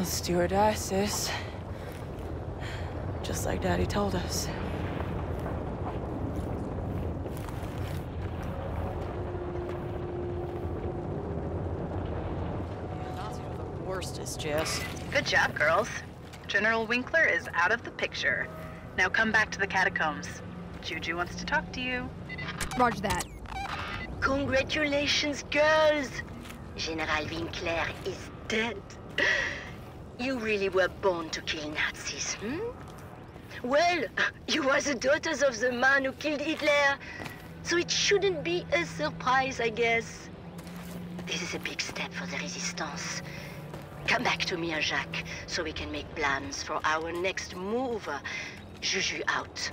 Well, stewardess is just like Daddy told us. The worst is Jess. Good job, girls. General Winkler is out of the picture. Now come back to the catacombs. Juju wants to talk to you. Roger that. Congratulations, girls! General Winkler is dead. You really were born to kill Nazis, hmm? Well, you were the daughters of the man who killed Hitler, so it shouldn't be a surprise, I guess. This is a big step for the resistance. Come back to me and Jacques, so we can make plans for our next move. Juju out.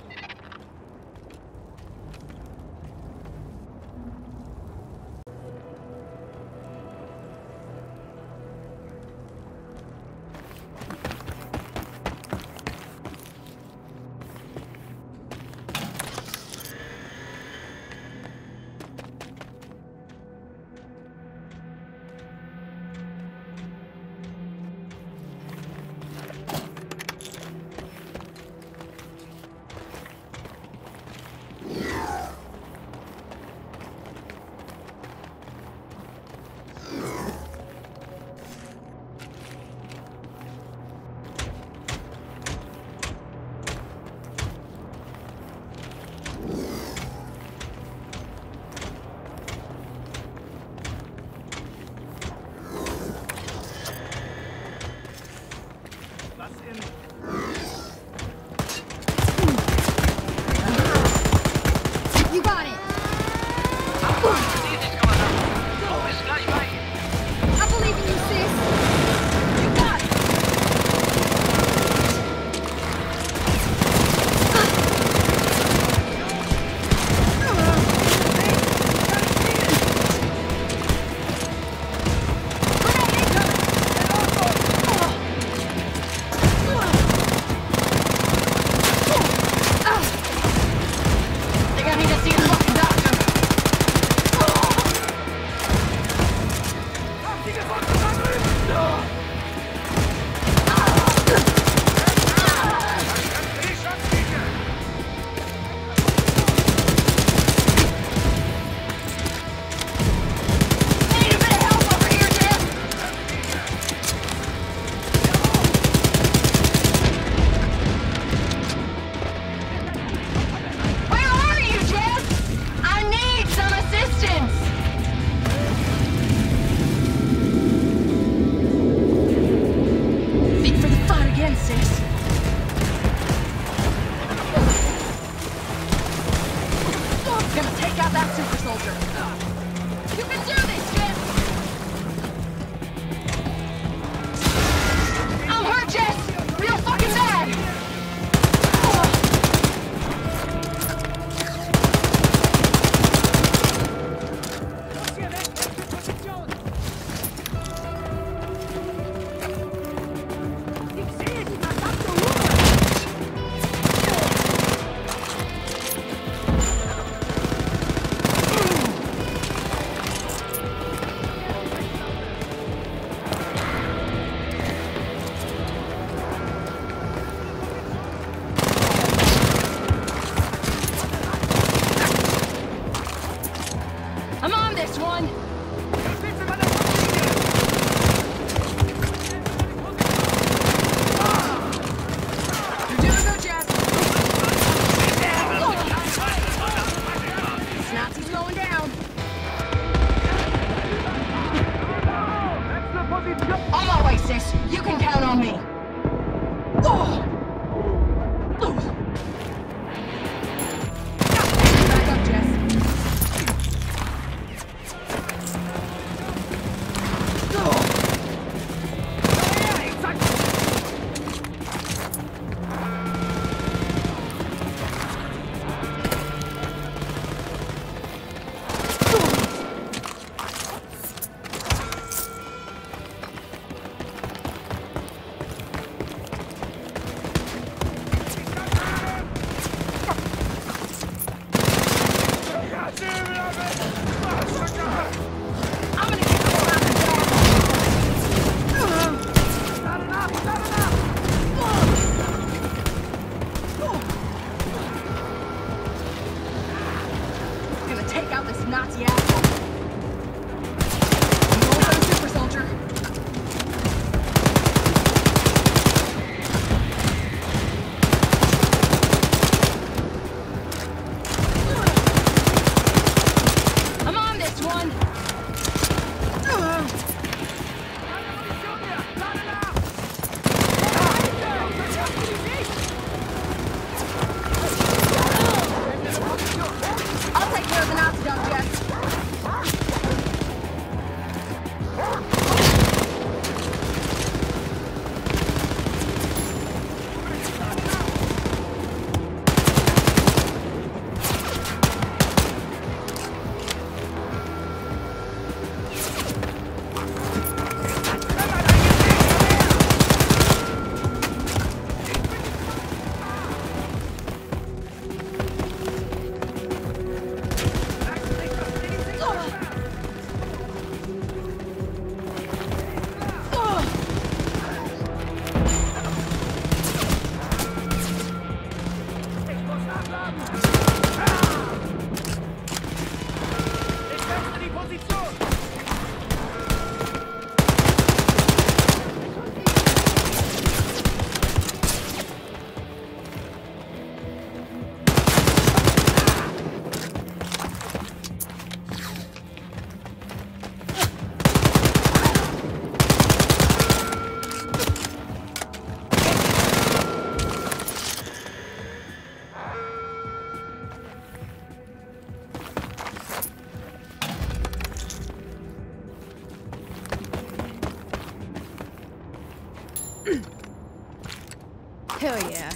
Hell yeah.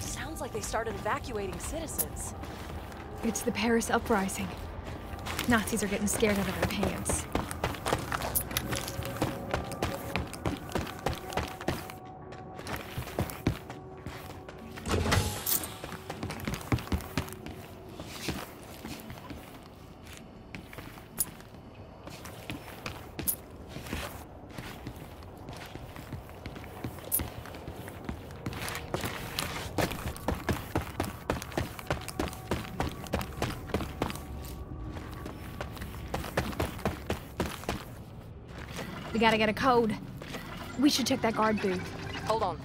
Sounds like they started evacuating citizens. It's the Paris uprising. Nazis are getting scared out of their pants. We gotta get a code. We should check that guard booth. Hold on.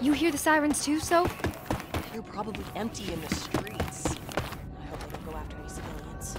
You hear the sirens too, Soap? They're probably empty in the streets. I hope they don't go after any civilians.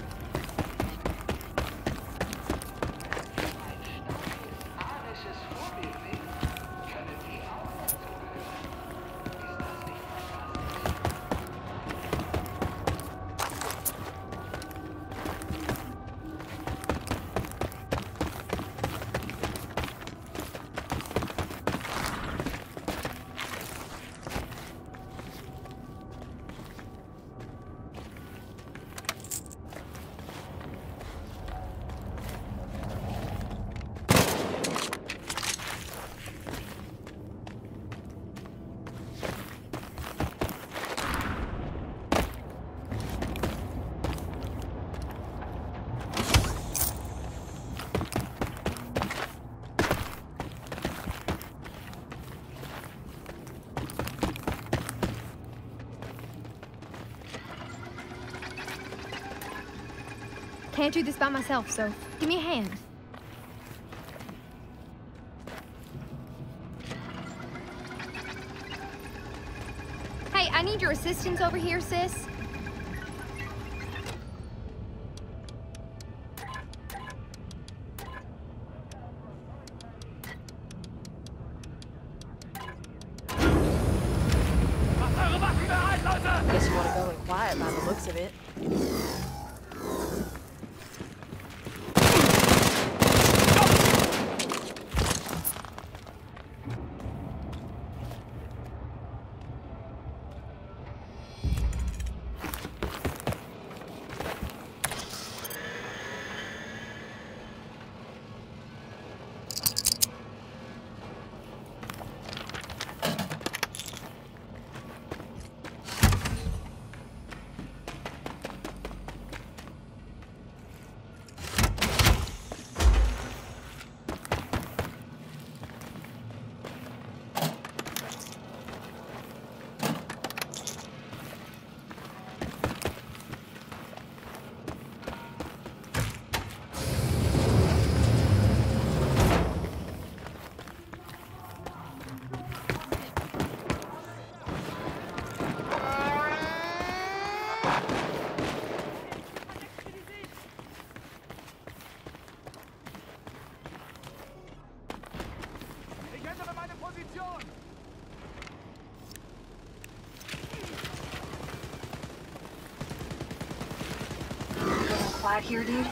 I can't do this by myself, so give me a hand. Hey, I need your assistance over here, sis. Guess you want to go in quiet by the looks of it. Out here, dude.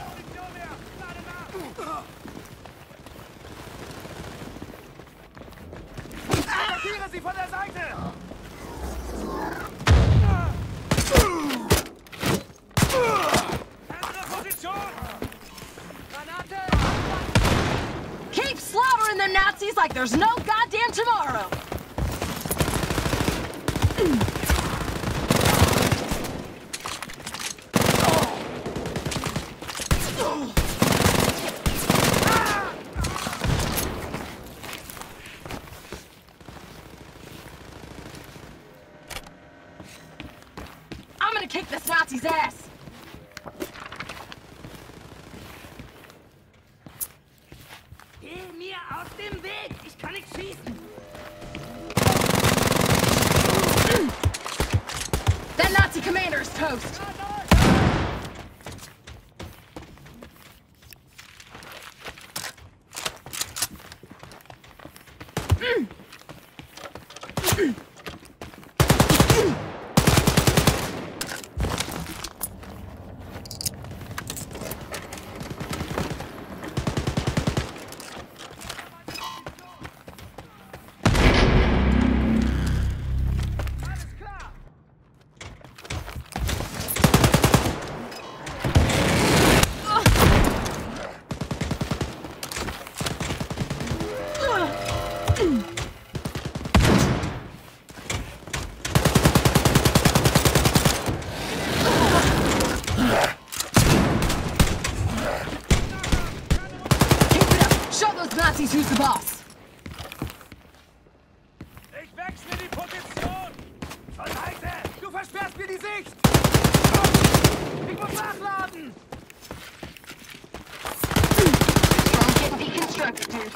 Keep slaughtering them Nazis like there's no goddamn tomorrow. That Nazi commander is toast! Those Nazis used the bus. Ich wechsle die Position. Verleite! Du versperrst mir die Sicht. Ich muss nachladen. Don't get deconstructed.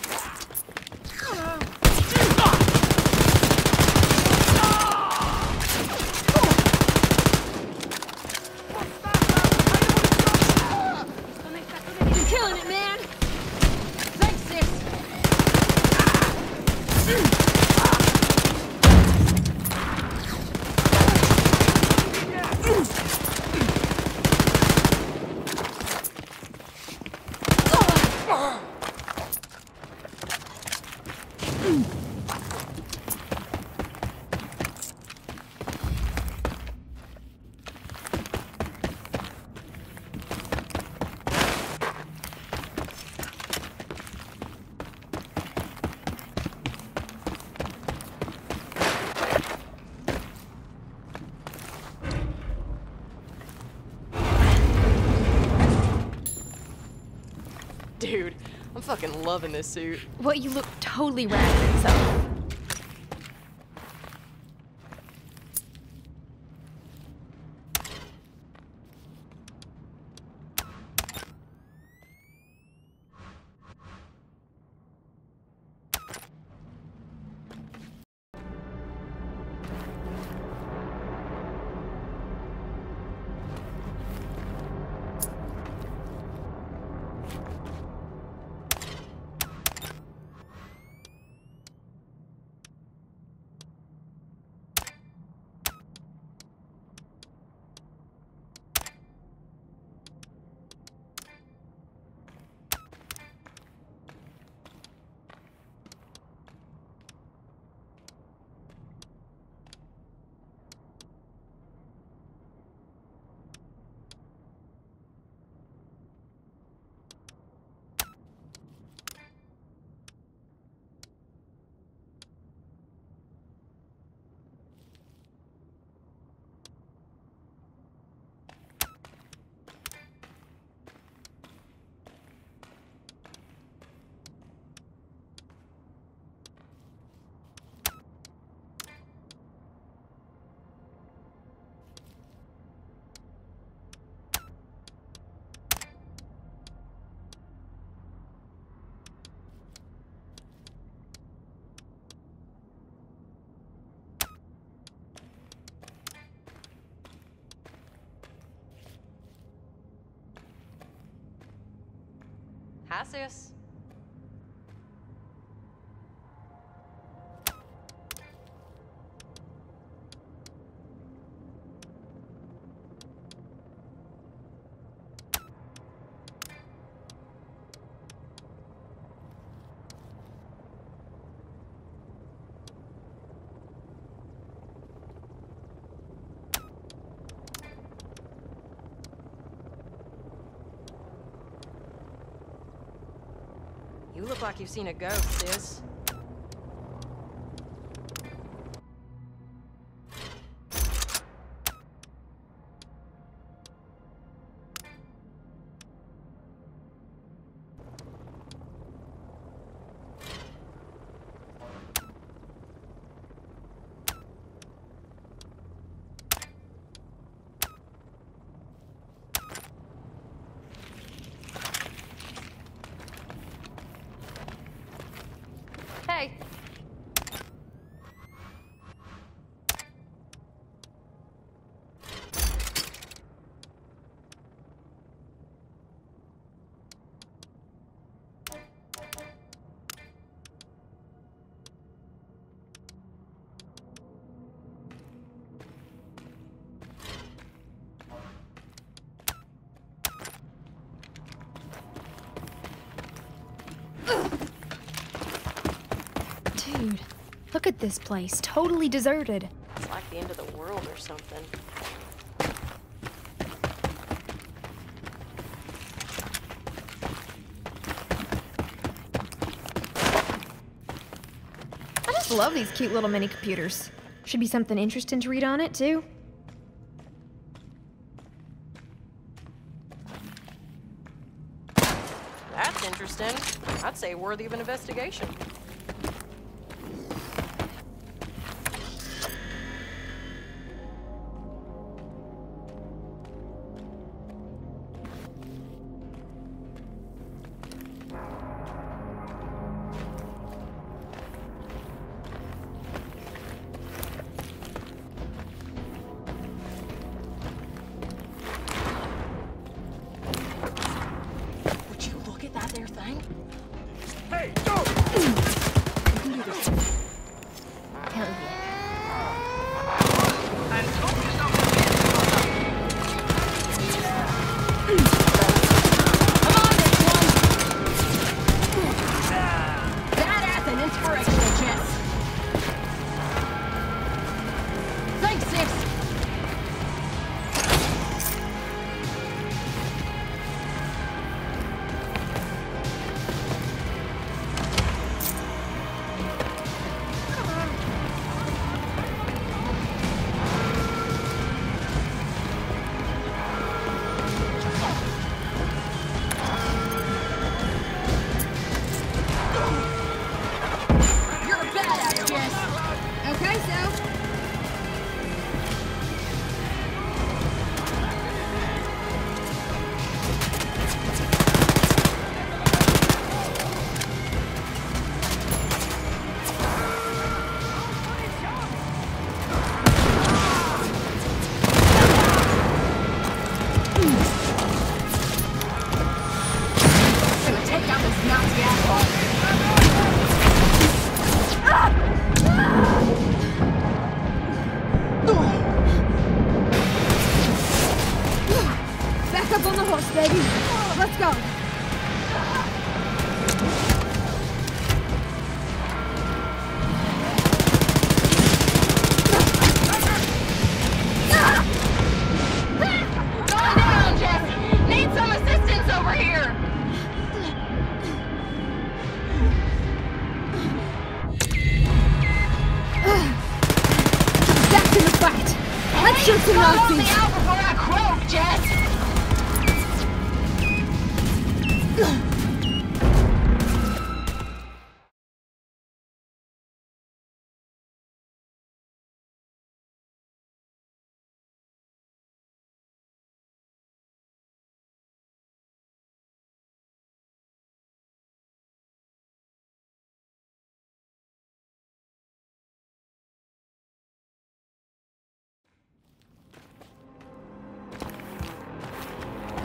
Dude, I'm fucking loving this suit. Well, you look totally wrapped in something. Hi, sis. You look like you've seen a ghost, sis. Dude, look at this place. Totally deserted. It's like the end of the world or something. I just love these cute little mini computers. Should be something interesting to read on it, too. That's interesting. I'd say worthy of an investigation.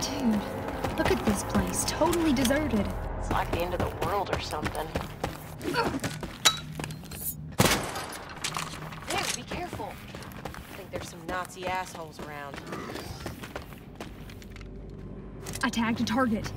Dude, look at this place, totally deserted. It's like the end of the world or something. Dude, be careful. I think there's some Nazi assholes around. I tagged a target.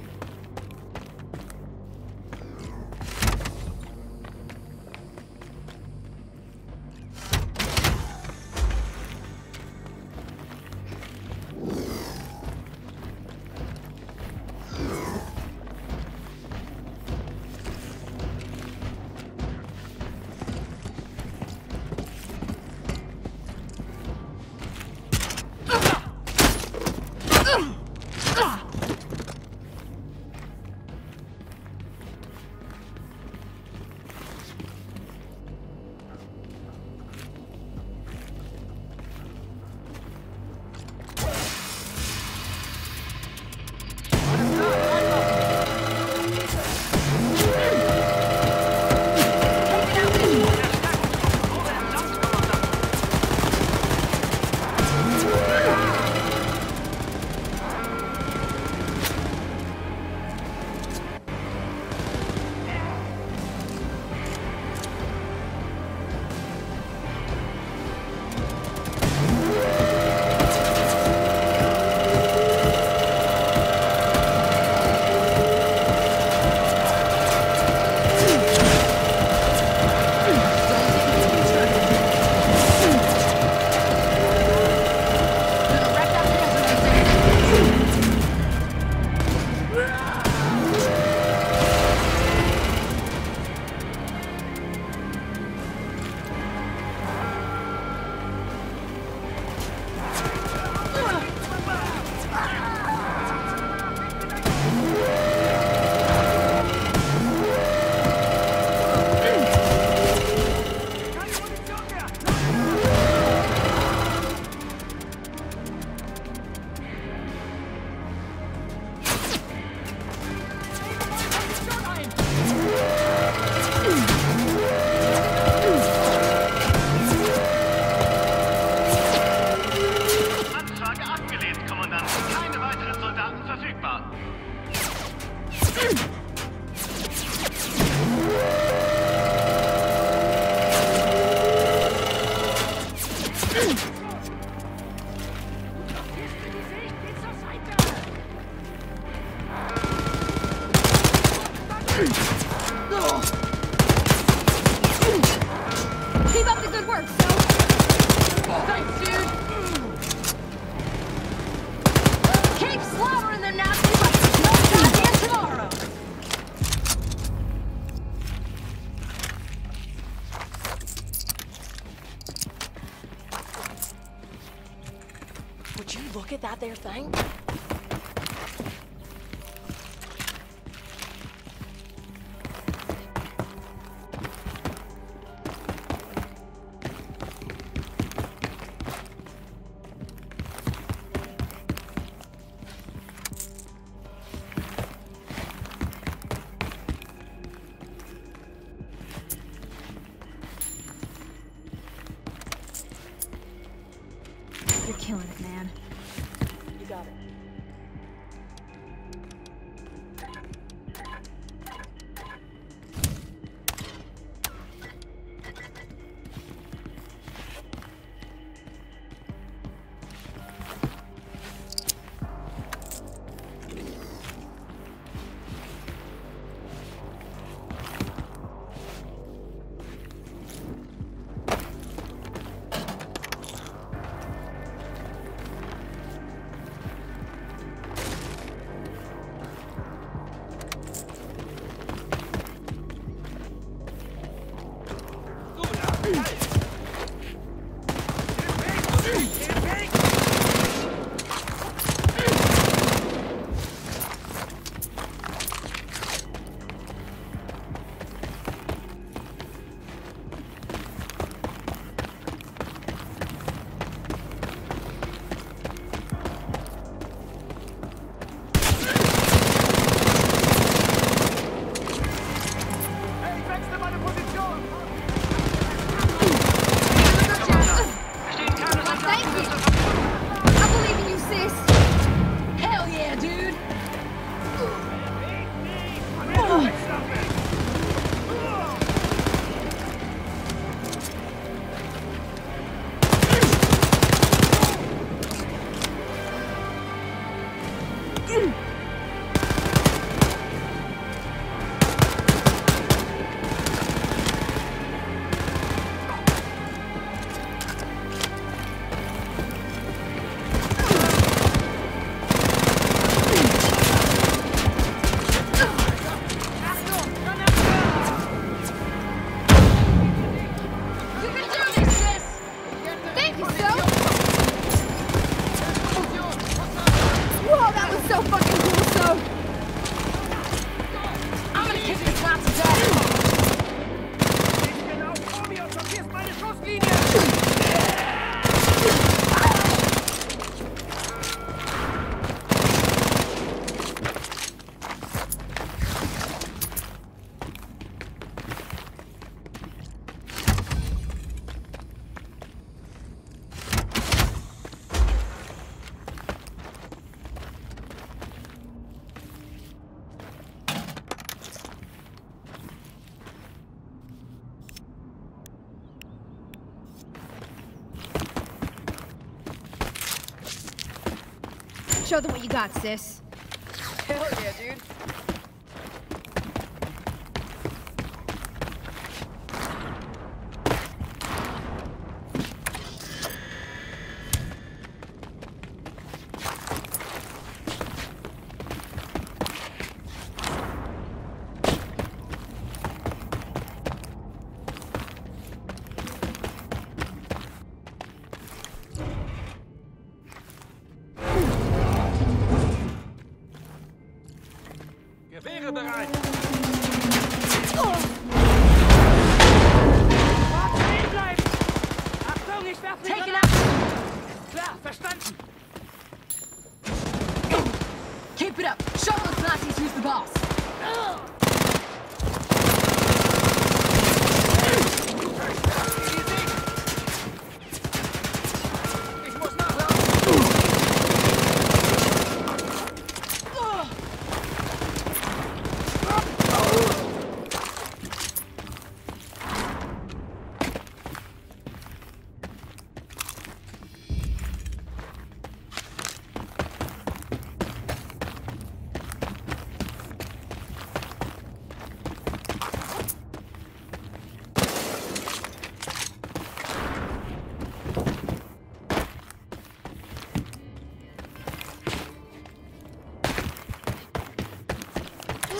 Show them what you got, sis. Hell yeah, dude.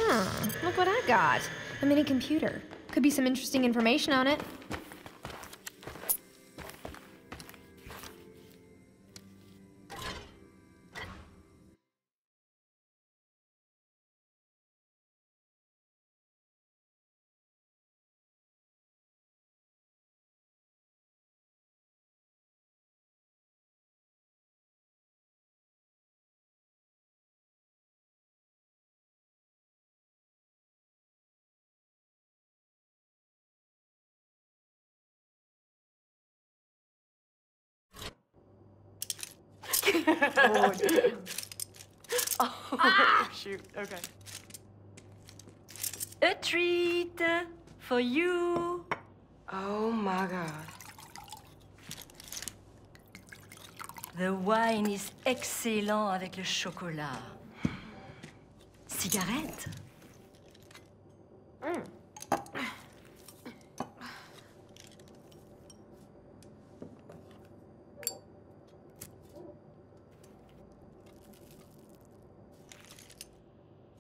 Look what I got. A mini computer. Could be some interesting information on it. Oh, damn. Oh, shoot. Okay. A treat for you. Oh, my God. The wine is excellent avec le chocolat. Cigarette? Mm.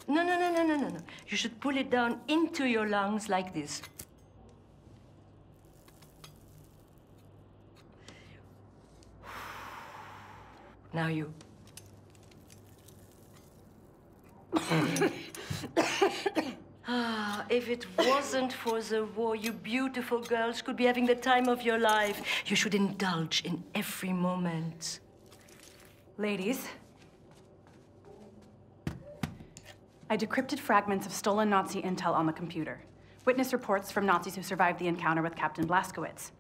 No. You should pull it down into your lungs like this. Now you. If it wasn't for the war, you beautiful girls could be having the time of your life. You should indulge in every moment. Ladies. I decrypted fragments of stolen Nazi intel on the computer, witness reports from Nazis who survived the encounter with Captain Blazkowicz.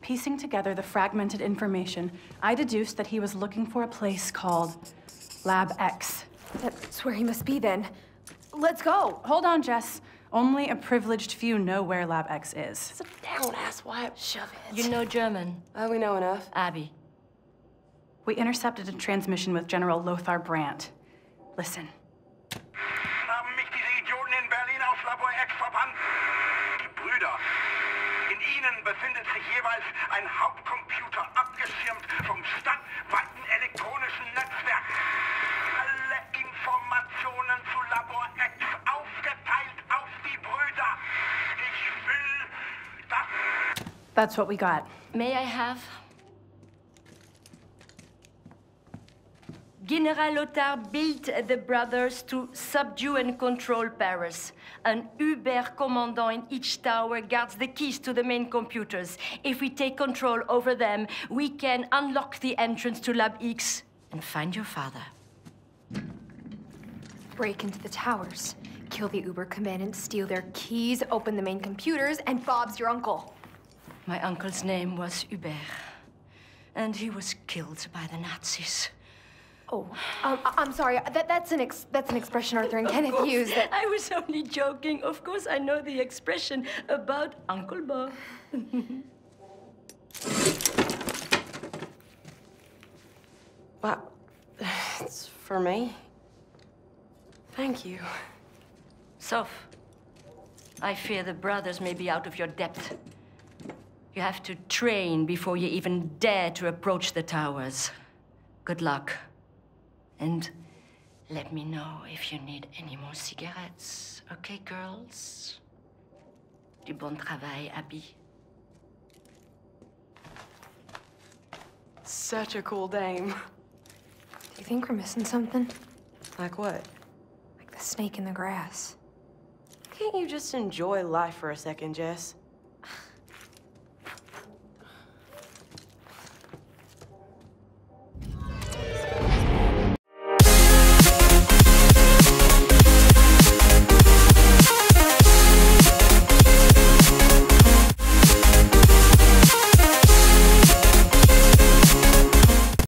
Piecing together the fragmented information, I deduced that he was looking for a place called Lab X. That's where he must be then. Let's go. Hold on, Jess. Only a privileged few know where Lab X is. Sit down, asswipe. Shove it. You know German. Oh, we know enough. Abby. We intercepted a transmission with General Lothar Brandt. Listen. In ihnen befindet sich jeweils ein Hauptcomputer, abgeschirmt vom stadtweiten elektronischen Netzwerk. Alle Informationen zu Labor X aufgeteilt auf die Brüder. Ich will das... That's what we got. May I have... General Lothar built the brothers to subdue and control Paris. An Uber Commandant in each tower guards the keys to the main computers. If we take control over them, we can unlock the entrance to Lab X and find your father. Break into the towers, kill the Uber Commandant, steal their keys, open the main computers, and Bob's your uncle. My uncle's name was Uber, and he was killed by the Nazis. Oh, I'm sorry. That's an expression Arthur and Kenneth used. That... I was only joking. Of course, I know the expression about Uncle Bob. Wow, it's for me. Thank you. Soph, I fear the brothers may be out of your depth. You have to train before you even dare to approach the towers. Good luck. And let me know if you need any more cigarettes. Okay, girls? Du bon travail, Abby. Such a cool dame. Do you think we're missing something? Like what? Like the snake in the grass. Can't you just enjoy life for a second, Jess?